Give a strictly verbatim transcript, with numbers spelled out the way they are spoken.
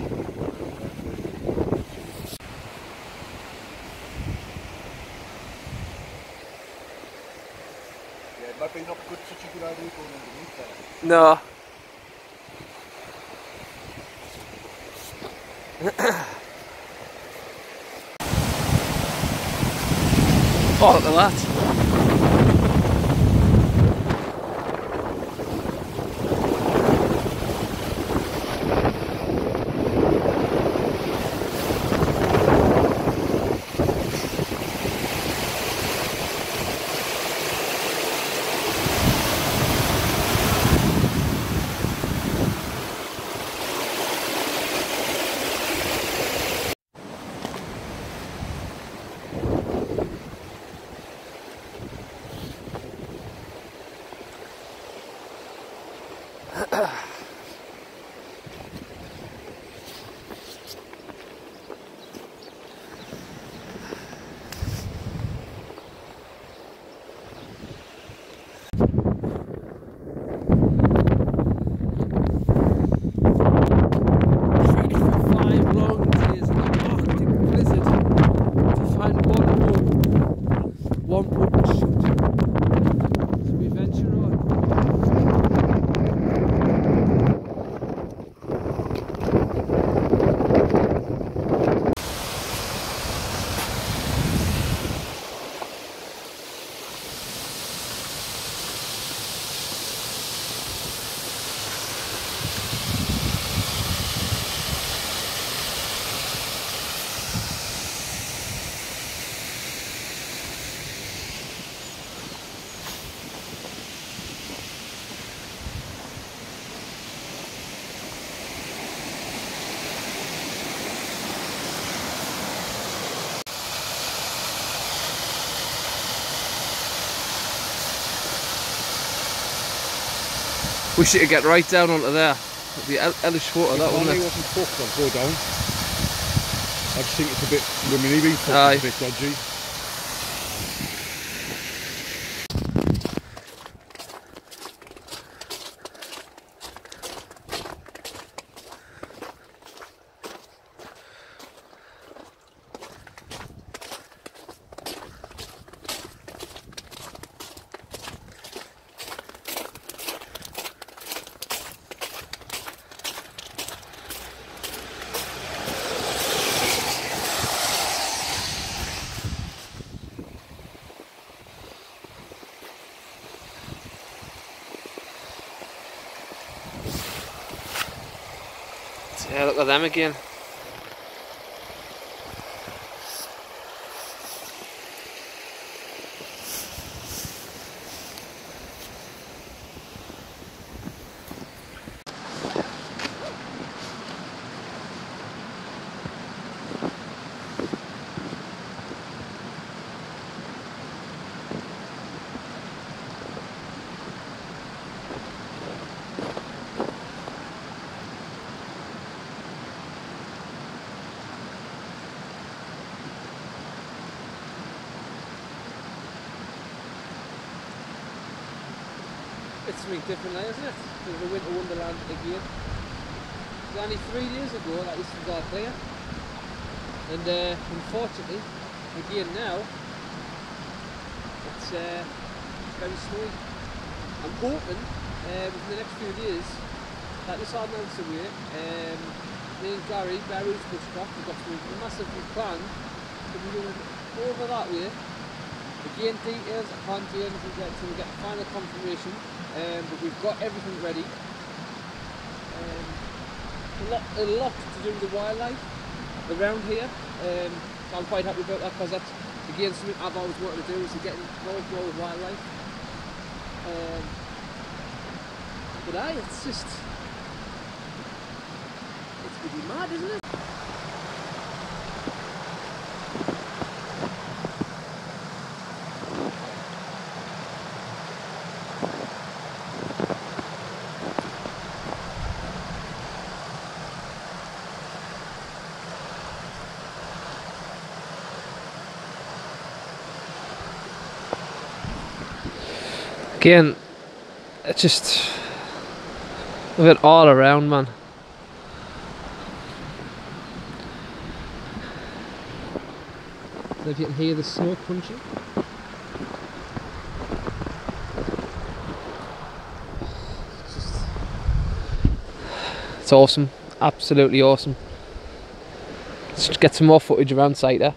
Yeah, it might be not good, such a good idea going underneath that. No. Oh, look at that. Wish it could get right down onto there. It'd be hellish water, that one. If I wasn't fucked, I'd go down. I just think it's a bit women-y, being fucked, it's a bit dodgy. Yeah, look at them again. It's something different now, isn't it? There's a winter wonderland again. It was only three years ago that this was out there. And uh, unfortunately, again now, it's uh, very snowy. I'm hoping uh, within the next few years that this all melts away. Um, me and Gary, Bareroots Bushcraft, we've got a massive new plan to be going over that way. Again, details, I can't do anything yet until we get final confirmation. Um, but we've got everything ready. Um, a, lot, a lot to do with the wildlife around here. Um, so I'm quite happy about that because that's again something I've always wanted to do, is to get involved with wildlife. Um, but aye, it's just it's really mad, isn't it? Again, it's just, look at all around, man. I don't know if you can hear the snow crunching. It's, just... it's awesome, absolutely awesome. Let's just get some more footage around site there.